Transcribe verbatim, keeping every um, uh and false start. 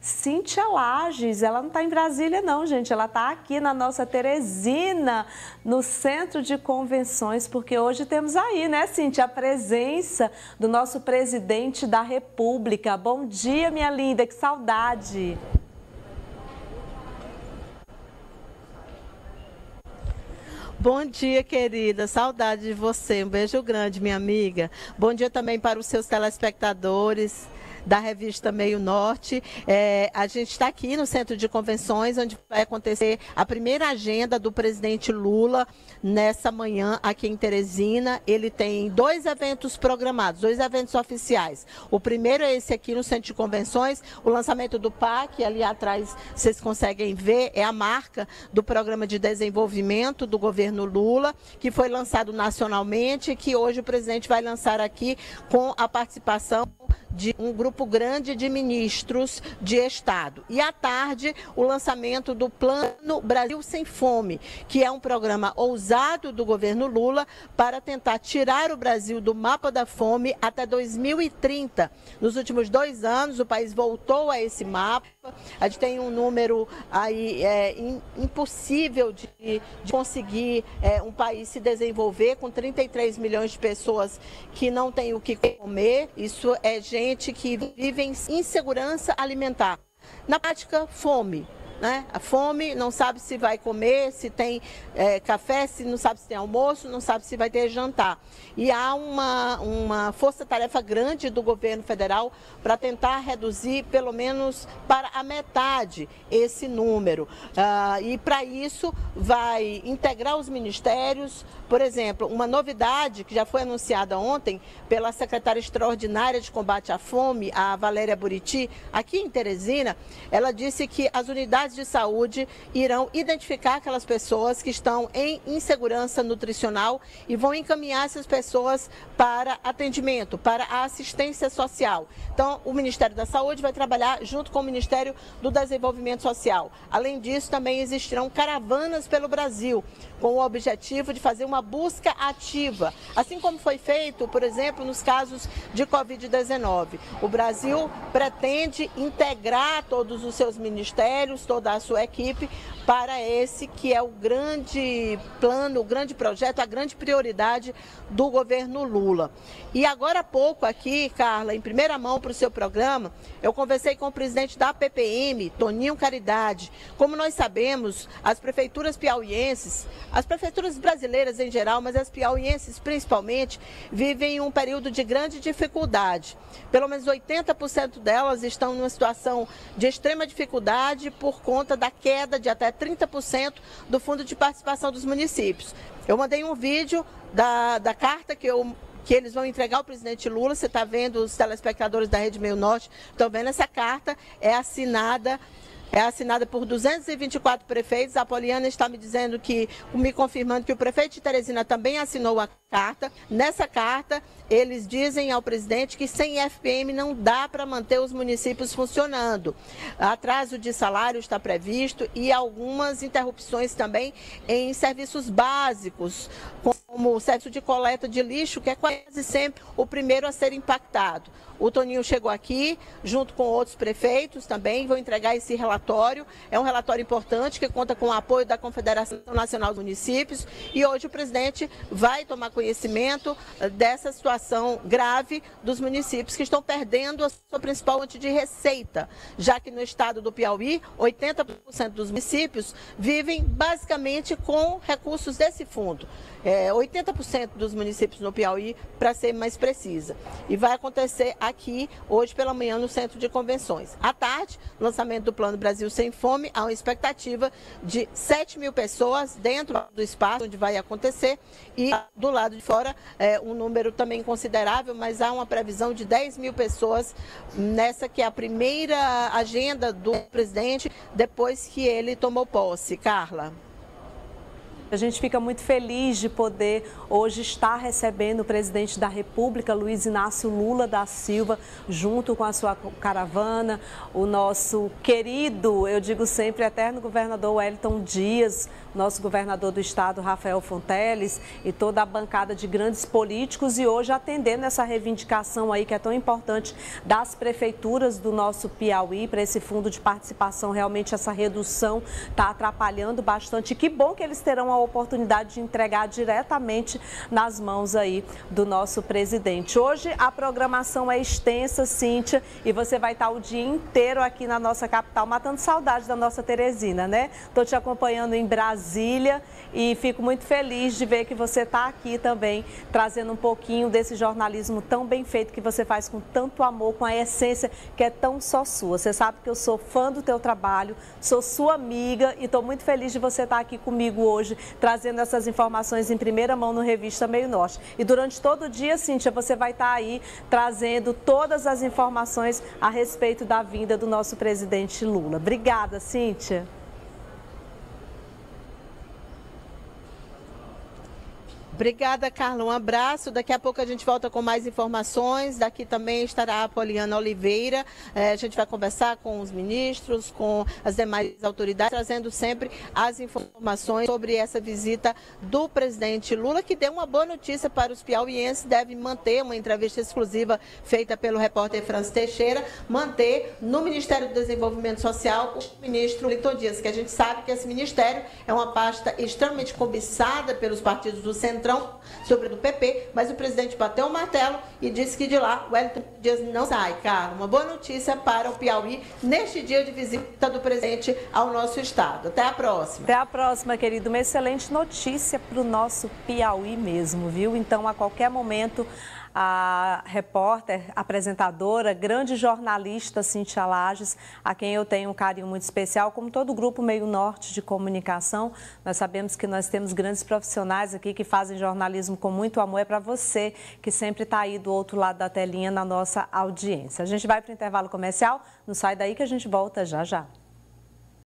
Cíntia Lages, ela não está em Brasília não, gente, ela está aqui na nossa Teresina, no Centro de Convenções, porque hoje temos aí, né, Cíntia, a presença do nosso presidente da República. Bom dia, minha linda, que saudade! Bom dia, querida. Saudade de você. Um beijo grande, minha amiga. Bom dia também para os seus telespectadores da Revista Meio Norte. É, a gente está aqui no Centro de Convenções, onde vai acontecer a primeira agenda do presidente Lula nessa manhã aqui em Teresina. Ele tem dois eventos programados, dois eventos oficiais. O primeiro é esse aqui no Centro de Convenções, o lançamento do P A C, ali atrás vocês conseguem ver, é a marca do Programa de Desenvolvimento do governo Lula, que foi lançado nacionalmente e que hoje o presidente vai lançar aqui com a participação de um grupo grande de ministros de Estado. E à tarde, o lançamento do Plano Brasil Sem Fome, que é um programa ousado do governo Lula para tentar tirar o Brasil do mapa da fome até dois mil e trinta. Nos últimos dois anos, o país voltou a esse mapa. A gente tem um número aí é, impossível de, de conseguir é, um país se desenvolver, com trinta e três milhões de pessoas que não têm o que comer. Isso é gente que vive em insegurança alimentar. Na prática, fome. Né? A fome, não sabe se vai comer, se tem é, café, se não sabe se tem almoço, não sabe se vai ter jantar. E há uma, uma força-tarefa grande do governo federal para tentar reduzir pelo menos para a metade esse número. Ah, e para isso vai integrar os ministérios. Por exemplo, uma novidade que já foi anunciada ontem pela secretária extraordinária de combate à fome, a Valéria Buriti, aqui em Teresina, ela disse que as unidades de saúde irão identificar aquelas pessoas que estão em insegurança nutricional e vão encaminhar essas pessoas para atendimento, para a assistência social. Então, o Ministério da Saúde vai trabalhar junto com o Ministério do Desenvolvimento Social. Além disso, também existirão caravanas pelo Brasil, com o objetivo de fazer uma busca ativa, assim como foi feito, por exemplo, nos casos de Covid dezenove. O Brasil pretende integrar todos os seus ministérios, toda a sua equipe, para esse que é o grande plano, o grande projeto, a grande prioridade do governo Lula. E agora há pouco aqui, Carla, em primeira mão para o seu programa, eu conversei com o presidente da P P M, Toninho Caridade. Como nós sabemos, as prefeituras piauienses, as prefeituras brasileiras em geral, mas as piauienses principalmente, vivem um período de grande dificuldade. Pelo menos oitenta por cento delas estão numa situação de extrema dificuldade por conta da queda de até trinta por cento do Fundo de Participação dos Municípios. Eu mandei um vídeo da, da carta que eu... que eles vão entregar ao presidente Lula. Você está vendo, os telespectadores da Rede Meio Norte estão vendo essa carta, é assinada, é assinada por duzentos e vinte e quatro prefeitos. A Poliana está me dizendo que, me confirmando que o prefeito de Teresina também assinou a carta. Nessa carta, eles dizem ao presidente que sem F P M não dá para manter os municípios funcionando. Atraso de salário está previsto e algumas interrupções também em serviços básicos, como o serviço de coleta de lixo, que é quase sempre o primeiro a ser impactado. O Toninho chegou aqui, junto com outros prefeitos também, vão entregar esse relatório. É um relatório importante que conta com o apoio da Confederação Nacional dos Municípios e hoje o presidente vai tomar conhecimento dessa situação grave dos municípios que estão perdendo a sua principal fonte de receita, já que no estado do Piauí, oitenta por cento dos municípios vivem basicamente com recursos desse fundo. É, oitenta por cento dos municípios no Piauí, para ser mais precisa. E vai acontecer aqui, hoje pela manhã, no Centro de Convenções. À tarde, lançamento do Plano Brasil Sem Fome, há uma expectativa de sete mil pessoas dentro do espaço onde vai acontecer e do lado de fora é, um número também considerável, mas há uma previsão de dez mil pessoas nessa que é a primeira agenda do presidente depois que ele tomou posse. Carla. A gente fica muito feliz de poder hoje estar recebendo o presidente da República, Luiz Inácio Lula da Silva, junto com a sua caravana, o nosso querido, eu digo sempre, eterno governador Wellington Dias, nosso governador do estado, Rafael Fonteles, e toda a bancada de grandes políticos, e hoje atendendo essa reivindicação aí que é tão importante das prefeituras do nosso Piauí para esse fundo de participação. Realmente essa redução está atrapalhando bastante, e que bom que eles terão a oportunidade de entregar diretamente nas mãos aí do nosso presidente. Hoje a programação é extensa, Cíntia, e você vai estar o dia inteiro aqui na nossa capital, matando saudade da nossa Teresina, né? Estou te acompanhando em Brasília e fico muito feliz de ver que você está aqui também, trazendo um pouquinho desse jornalismo tão bem feito que você faz com tanto amor, com a essência que é tão só sua. Você sabe que eu sou fã do teu trabalho, sou sua amiga e estou muito feliz de você estar aqui comigo hoje, trazendo essas informações em primeira mão no Revista Meio Norte. E durante todo o dia, Cíntia, você vai estar aí trazendo todas as informações a respeito da vinda do nosso presidente Lula. Obrigada, Cíntia. Obrigada, Carla. Um abraço. Daqui a pouco a gente volta com mais informações. Daqui também estará a Poliana Oliveira. É, a gente vai conversar com os ministros, com as demais autoridades, trazendo sempre as informações sobre essa visita do presidente Lula, que deu uma boa notícia para os piauienses. Deve manter uma entrevista exclusiva feita pelo repórter Franci Teixeira, manter no Ministério do Desenvolvimento Social o ministro Litor Dias, que a gente sabe que esse ministério é uma pasta extremamente cobiçada pelos partidos do Centrão, sobre do P P, mas o presidente bateu o martelo e disse que de lá o Elton Dias não sai. Cara, uma boa notícia para o Piauí neste dia de visita do presidente ao nosso estado. Até a próxima. Até a próxima, querido. Uma excelente notícia para o nosso Piauí mesmo, viu? Então, a qualquer momento, a repórter, apresentadora, grande jornalista Cíntia Lages, a quem eu tenho um carinho muito especial, como todo o Grupo Meio Norte de Comunicação, nós sabemos que nós temos grandes profissionais aqui que fazem jornalismo com muito amor. É para você que sempre está aí do outro lado da telinha na nossa audiência. A gente vai para o intervalo comercial, não sai daí que a gente volta já já.